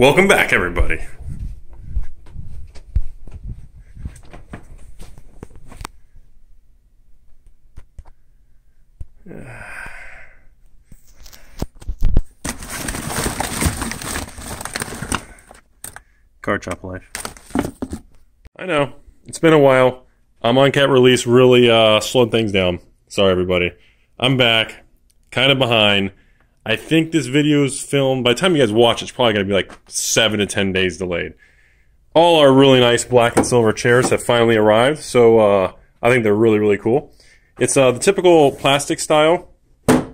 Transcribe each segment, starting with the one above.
Welcome back, everybody. Card shop life. I know. It's been a while. Amonkhet release really slowed things down. Sorry, everybody. I'm back. Kind of behind. I think this video is filmed, by the time you guys watch, it's probably going to be like 7 to 10 days delayed. All our really nice black and silver chairs have finally arrived, so I think they're really, really cool. It's the typical plastic style. Kind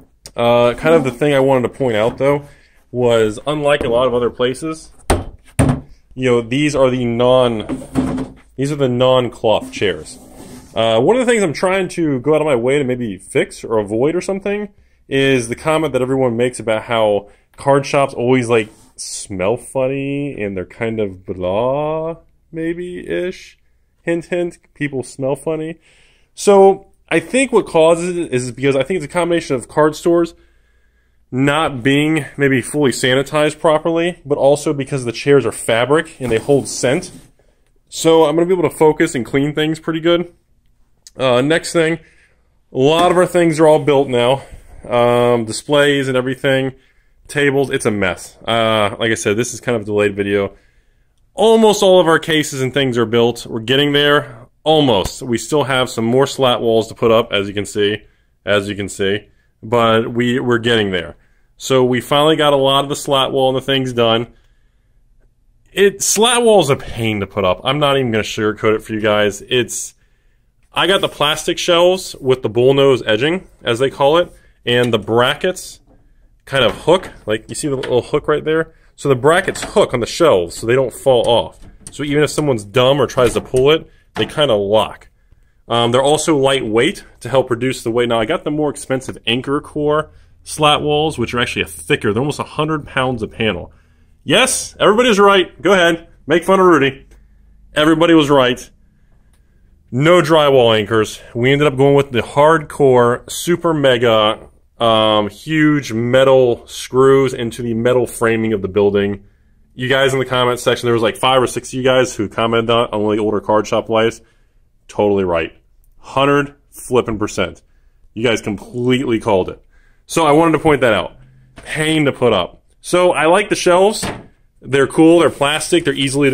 of the thing I wanted to point out, though, was unlike a lot of other places, you know, these are the non-cloth chairs. One of the things I'm trying to go out of my way to maybe fix or avoid or something is the comment that everyone makes about how card shops always, like, smell funny and they're kind of blah, maybe-ish. Hint, hint, people smell funny. So, I think what causes it is because I think it's a combination of card stores not being maybe fully sanitized properly, but also because the chairs are fabric and they hold scent. So, I'm going to be able to focus and clean things pretty good. Next thing, a lot of our things are all built now. Displays and everything, tables, it's a mess. Like I said, this is kind of a delayed video. Almost all of our cases and things are built. We're getting there, almost. We still have some more slat walls to put up, as you can see, but we're getting there. So we finally got a lot of the slat wall and the things done. Slat wall is a pain to put up. I'm not even going to sugarcoat it for you guys. I got the plastic shelves with the bullnose edging, as they call it. And the brackets kind of hook, like you see the little hook right there? So the brackets hook on the shelves so they don't fall off. So even if someone's dumb or tries to pull it, they kind of lock. They're also lightweight to help reduce the weight. Now I got the more expensive anchor core slat walls, which are actually thicker. They're almost 100 pounds a panel. Yes, everybody's right. Go ahead. Make fun of Rudy. Everybody was right. No drywall anchors. We ended up going with the hardcore, super mega, huge metal screws into the metal framing of the building. You guys in the comment section, there was like 5 or 6 of you guys who commented on only older card shop lives. Totally right. 100% flippin'. You guys completely called it. So I wanted to point that out. Pain to put up. So I like the shelves. They're cool. They're plastic. They're easily,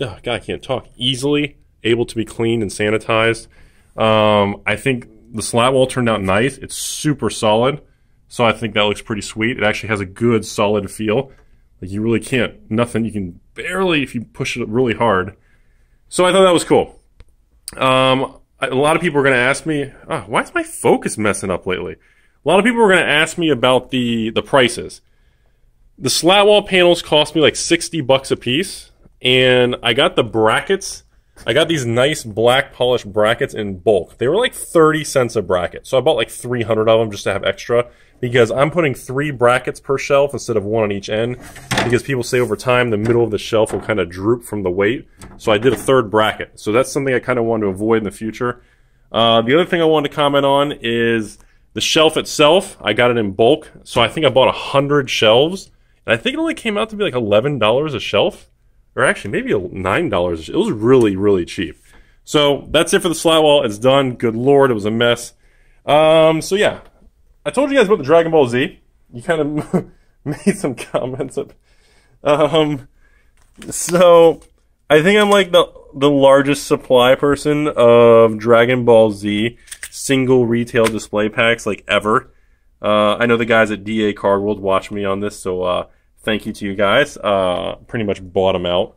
oh God, I can't talk. Easily able to be cleaned and sanitized. I think the slat wall turned out nice. It's super solid, so I think that looks pretty sweet. It actually has a good, solid feel. Like you really can't, nothing, you can barely, if you push it really hard. So I thought that was cool. A lot of people are going to ask me, why is my focus messing up lately? A lot of people are going to ask me about the prices. The slat wall panels cost me like $60 a piece, and I got the brackets. I got these nice black polished brackets in bulk. They were like 30 cents a bracket. So I bought like 300 of them just to have extra because I'm putting 3 brackets per shelf instead of 1 on each end because people say over time the middle of the shelf will kind of droop from the weight. So I did a 3rd bracket. So that's something I kind of wanted to avoid in the future. The other thing I wanted to comment on is the shelf itself. I got it in bulk. So I think I bought 100 shelves. And I think it only came out to be like $11 a shelf. Or actually, maybe $9. It was really, really cheap. So that's it for the slat wall. It's done. Good lord, it was a mess. So yeah, I told you guys about the Dragon Ball Z. You kind of made some comments up. So I think I'm like the largest supply person of Dragon Ball Z single retail display packs like ever. I know the guys at DA Card World watch me on this, so thank you to you guys. Pretty much bought them out.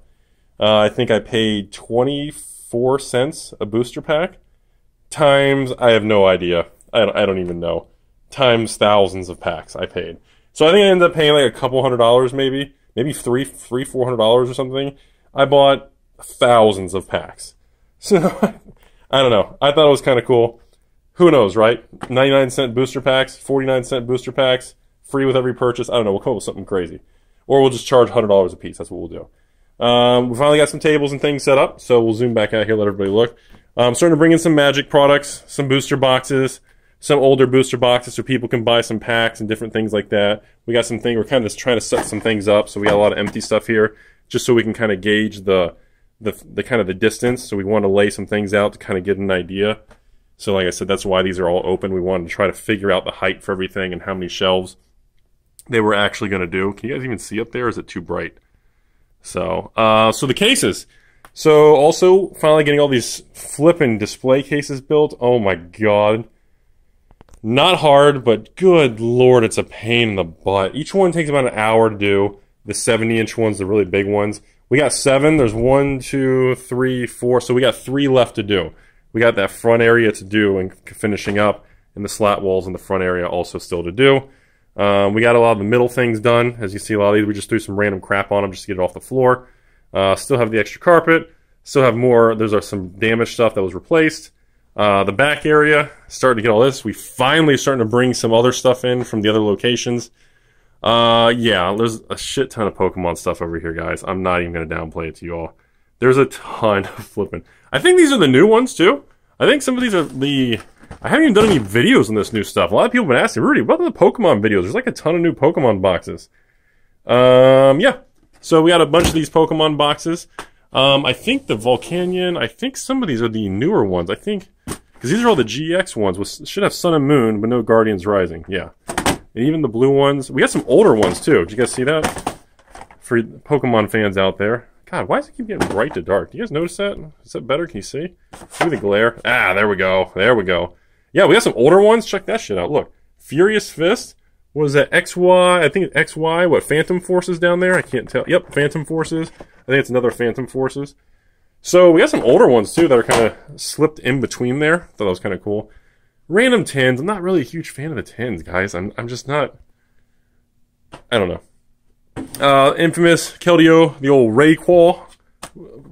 I think I paid 24 cents a booster pack. Times, I have no idea. I don't even know. Times thousands of packs I paid. So I think I ended up paying like a couple $100 maybe. Maybe $400 or something. I bought thousands of packs. So, I don't know. I thought it was kind of cool. Who knows, right? 99-cent booster packs, 49-cent booster packs, free with every purchase. I don't know. We'll come up with something crazy. Or we'll just charge $100 a piece. That's what we'll do. We finally got some tables and things set up, so we'll zoom back out here, let everybody look. I'm starting to bring in some Magic products, some booster boxes, some older booster boxes so people can buy some packs and different things like that. We got some thing, we're kind of just trying to set some things up, so we got a lot of empty stuff here, just so we can kind of gauge the kind of the distance. So we want to lay some things out to kind of get an idea. So like I said, that's why these are all open. We wanted to try to figure out the height for everything and how many shelves they were actually going to do. Can you guys even see up there? Or is it too bright? So, so the cases. So also finally getting all these flipping display cases built. Oh my God. Not hard, but good Lord, it's a pain in the butt. Each one takes about an hour to do. The 70-inch ones, the really big ones. We got 7. There's 1, 2, 3, 4. So we got 3 left to do. We got that front area to do and finishing up, and the slat walls in the front area also still to do. We got a lot of the middle things done. As you see, a lot of these, we just threw some random crap on them just to get it off the floor. Still have the extra carpet. Still have more. Those are some damaged stuff that was replaced. The back area, starting to get all this. We finally starting to bring some other stuff in from the other locations. Yeah, there's a shit ton of Pokemon stuff over here, guys. I'm not even going to downplay it to you all. There's a ton of flipping. I think these are the new ones, too. I think some of these are the... I haven't even done any videos on this new stuff. A lot of people have been asking, Rudy, what are the Pokemon videos? There's like a ton of new Pokemon boxes. Yeah. So we got a bunch of these Pokemon boxes. I think the Volcanion... I think some of these are the newer ones. I think... Because these are all the GX ones. Which should have Sun and Moon, but no Guardians Rising. Yeah. And even the blue ones. We got some older ones, too. Did you guys see that? For Pokemon fans out there. God, why does it keep getting bright to dark? Do you guys notice that? Is that better? Can you see? See the glare? Ah, there we go. There we go. Yeah, we got some older ones. Check that shit out. Look. Furious Fist. What was that? XY? I think it's XY. What? Phantom Forces down there? I can't tell. Yep, Phantom Forces. I think it's another Phantom Forces. So, we got some older ones, too, that are kind of slipped in between there. Thought that was kind of cool. Random tins. I'm not really a huge fan of the tins, guys. I'm just not... I don't know. Infamous Keldeo, the old Rayquaza.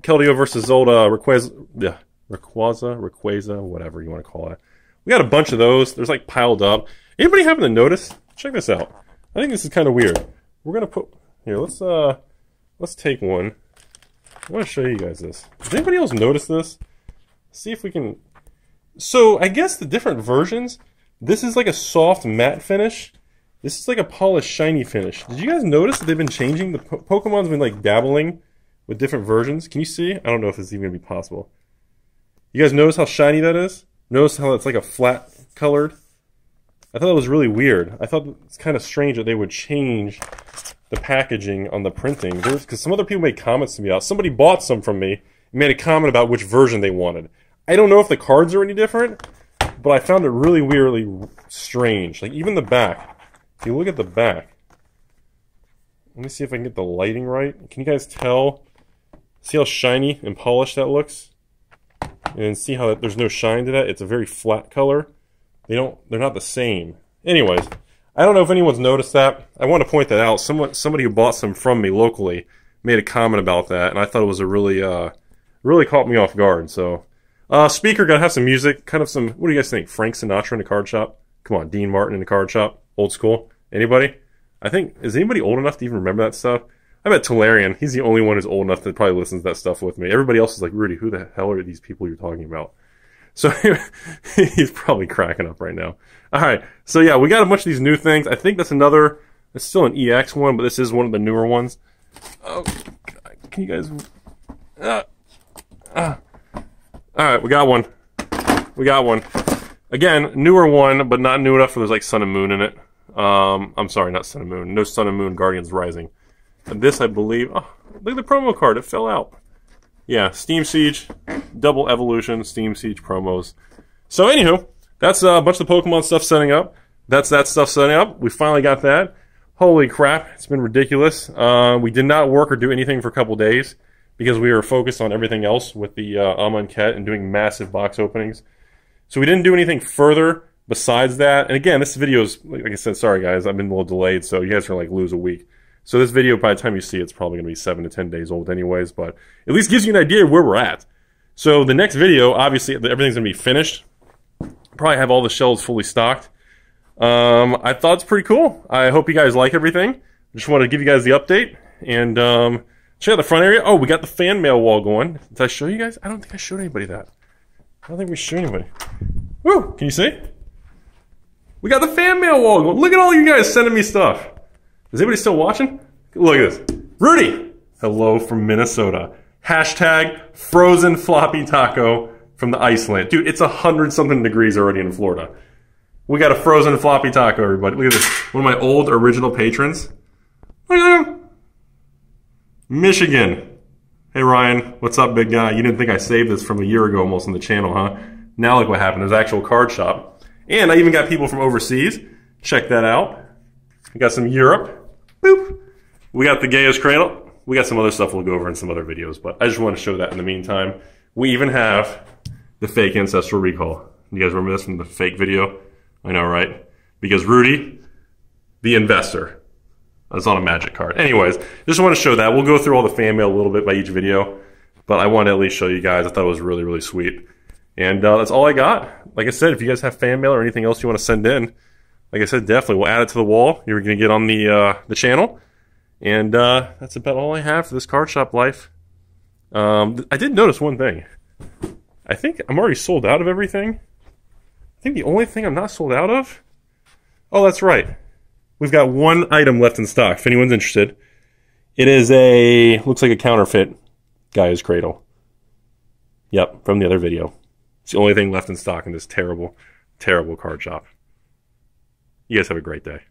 Keldeo versus old Rayquaza, yeah, Rayquaza, whatever you want to call it. We got a bunch of those. There's like piled up. Anybody happen to notice? Check this out. I think this is kind of weird. We're gonna put here. Let's take one. I want to show you guys this. Does anybody else notice this? See if we can. So I guess the different versions. This is like a soft matte finish. This is like a polished, shiny finish. Did you guys notice that they've been changing? The Pokemon's been like dabbling with different versions. Can you see? I don't know if it's even going to be possible. You guys notice how shiny that is? Notice how it's like a flat colored? I thought that was really weird. I thought it's kind of strange that they would change the packaging on the printing. Because some other people made comments to me out. Somebody bought some from me and made a comment about which version they wanted. I don't know if the cards are any different, but I found it really weirdly strange. Like even the back. If you look at the back, let me see if I can get the lighting right. Can you guys tell? See how shiny and polished that looks? And see how that, there's no shine to that? It's a very flat color. They're not the same. Anyways, I don't know if anyone's noticed that. I want to point that out. Somebody who bought some from me locally made a comment about that, and I thought it was a really caught me off guard. So, speaker, gotta have some music. Kind of some, what do you guys think? Frank Sinatra in a card shop? Come on, Dean Martin in a card shop? Old school. Anybody? I think, is anybody old enough to even remember that stuff? I bet Tolarian, he's the only one who's old enough that probably listens to that stuff with me. Everybody else is like, Rudy, who the hell are these people you're talking about? So he's probably cracking up right now. Alright, so yeah, we got a bunch of these new things. I think that's another, it's still an EX one, but this is one of the newer ones. Oh, can you guys... Alright, we got one. We got one. Again, newer one, but not new enough for there's like Sun and Moon in it. I'm sorry, not Sun and Moon. No Sun and Moon, Guardians Rising. And this, I believe... Oh, look at the promo card. It fell out. Yeah, Steam Siege, Double Evolution, Steam Siege promos. So, anywho, that's a bunch of the Pokemon stuff setting up. That's that stuff setting up. We finally got that. Holy crap, it's been ridiculous. We did not work or do anything for a couple days because we were focused on everything else with the Amonkhet and doing massive box openings. So we didn't do anything further besides that. And again, this video is, like I said, sorry guys, I've been a little delayed, so you guys are going to like lose a week. So this video, by the time you see it, it's probably going to be 7 to 10 days old anyways, but at least gives you an idea of where we're at. So the next video, obviously, everything's going to be finished. Probably have all the shelves fully stocked. I thought it's pretty cool. I hope you guys like everything. Just wanted to give you guys the update. And check out the front area. Oh, we got the fan mail wall going. Did I show you guys? I don't think I showed anybody that. I don't think we shoot anybody. Woo! Can you see? We got the fan mail wall going. Look at all you guys sending me stuff. Is anybody still watching? Look at this. Rudy! Hello from Minnesota. Hashtag frozen floppy taco from the Iceland. Dude, it's 100-something degrees already in Florida. We got a frozen floppy taco, everybody. Look at this. One of my old original patrons. Look at him. Michigan. Hey, Ryan. What's up, big guy? You didn't think I saved this from a year ago almost on the channel, huh? Now look what happened. There's an actual card shop. And I even got people from overseas. Check that out. We got some Europe. Boop. We got the Gaea's Cradle. We got some other stuff we'll go over in some other videos, but I just want to show that in the meantime. We even have the fake Ancestral Recall. You guys remember this from the fake video? I know, right? Because Rudy, the investor, that's not a magic card. Anyways, just want to show that. We'll go through all the fan mail a little bit by each video, but I want to at least show you guys. I thought it was really, really sweet. And that's all I got. Like I said, if you guys have fan mail or anything else you want to send in, like I said, definitely. We'll add it to the wall. You're going to get on the channel. And that's about all I have for this card shop life. I did notice one thing. I think I'm already sold out of everything. I think the only thing I'm not sold out of... Oh, that's right. We've got one item left in stock, if anyone's interested. It is a... looks like a counterfeit Gaea's Cradle. Yep, from the other video. It's the only thing left in stock in this terrible, terrible card shop. You guys have a great day.